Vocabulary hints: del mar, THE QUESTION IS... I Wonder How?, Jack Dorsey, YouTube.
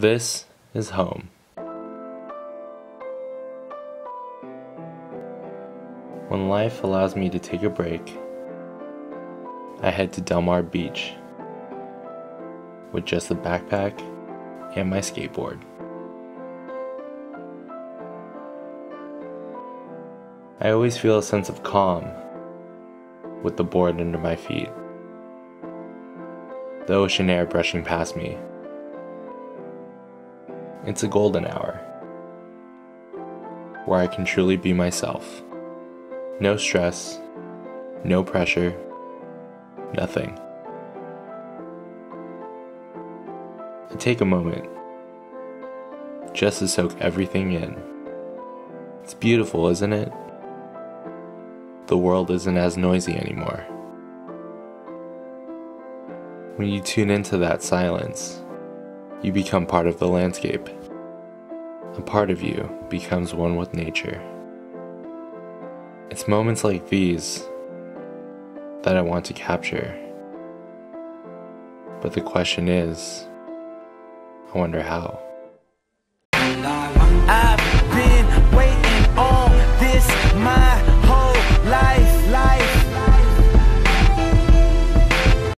This is home. When life allows me to take a break, I head to Del Mar Beach with just a backpack and my skateboard. I always feel a sense of calm with the board under my feet, the ocean air brushing past me. It's a golden hour where I can truly be myself. No stress, no pressure, nothing. I take a moment just to soak everything in. It's beautiful, isn't it? The world isn't as noisy anymore. When you tune into that silence, you become part of the landscape. A part of you becomes one with nature. It's moments like these that I want to capture. But the question is, I wonder how.